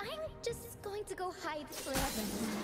I'm just going to go hide forever.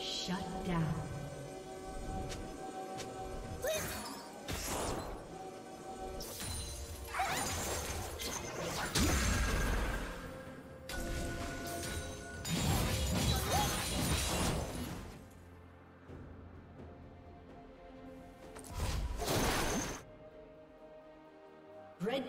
Shut down. Red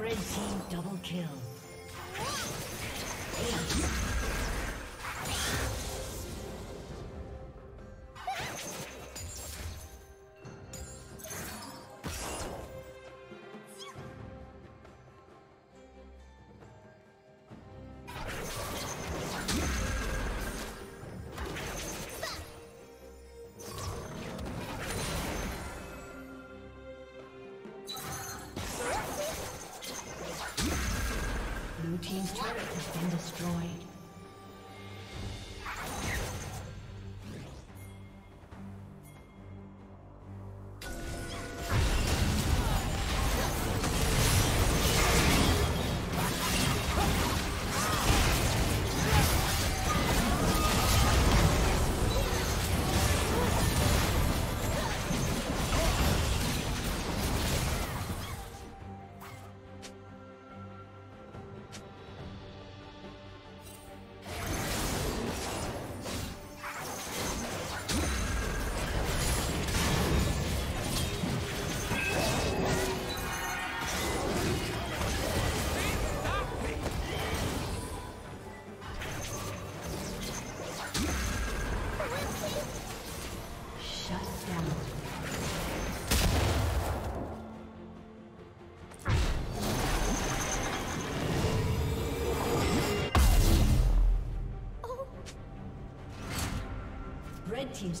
Red team double kill. Team's turret has been destroyed. Team's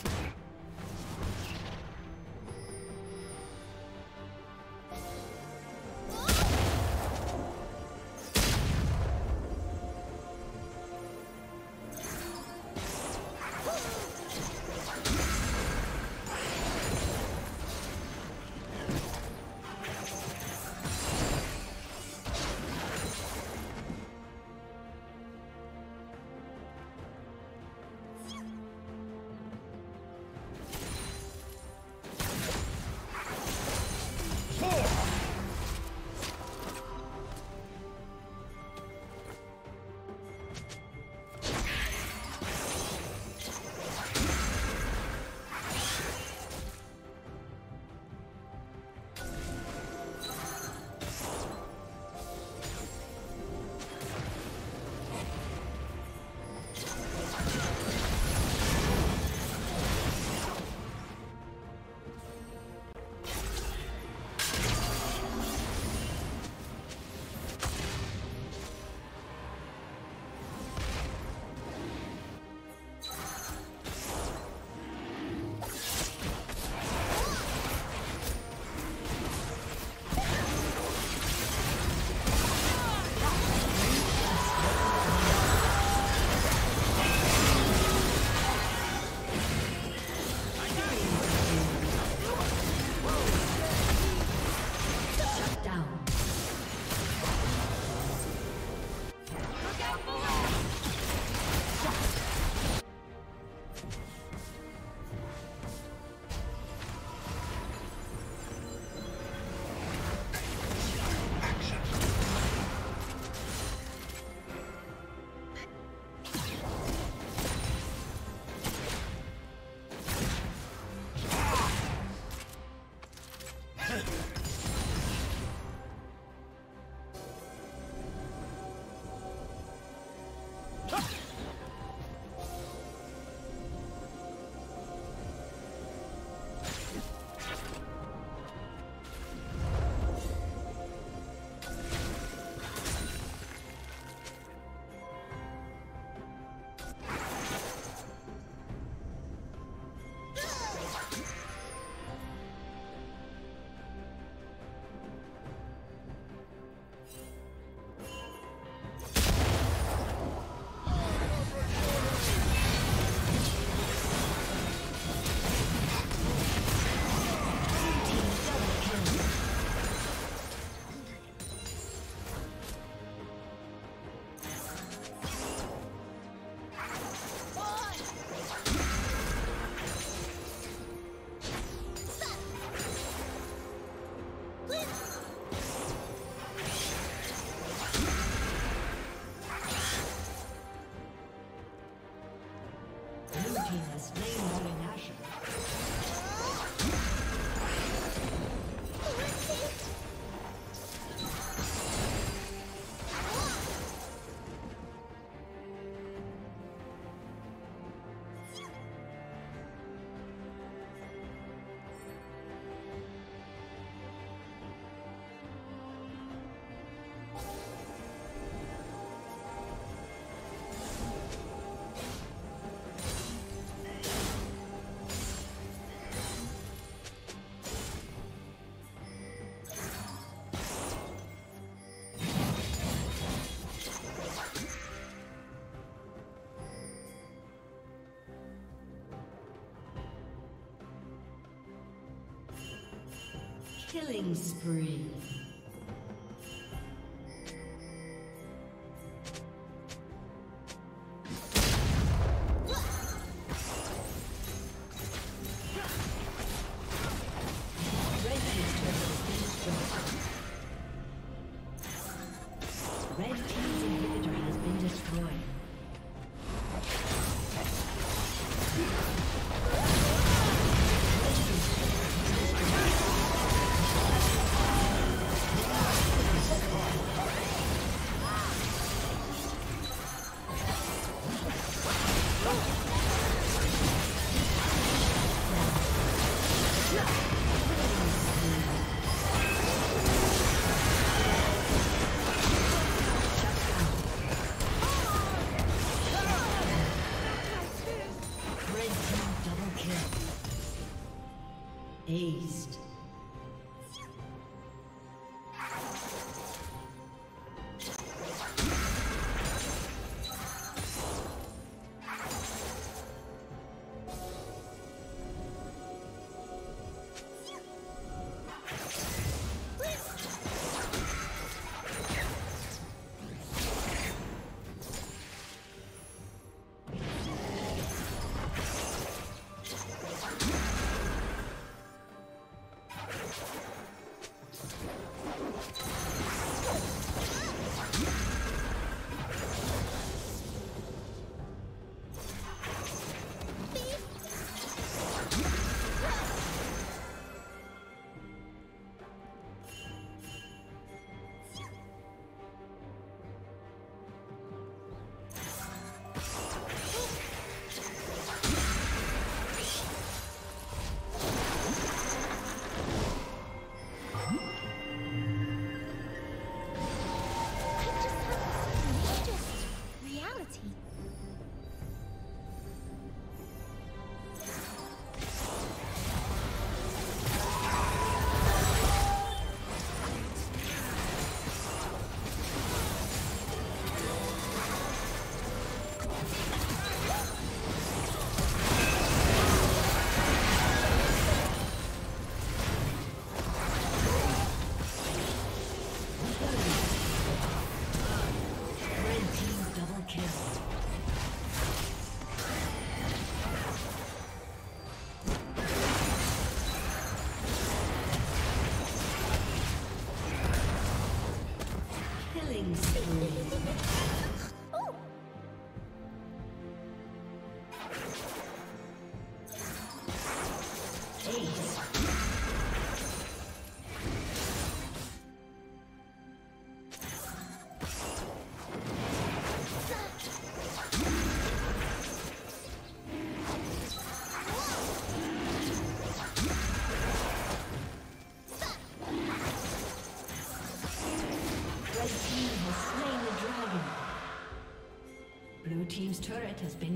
Killing spree. Aced. Team's turret has been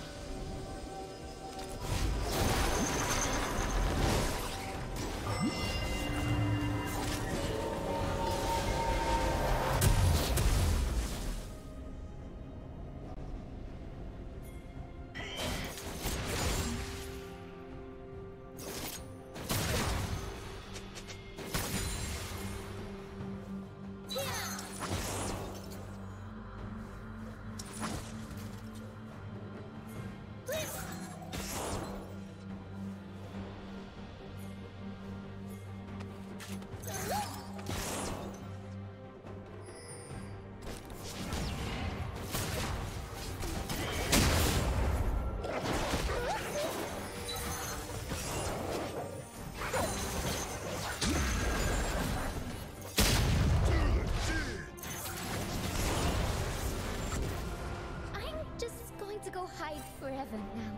Forever now.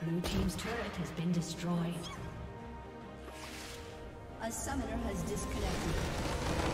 Blue team's turret has been destroyed. A summoner has disconnected.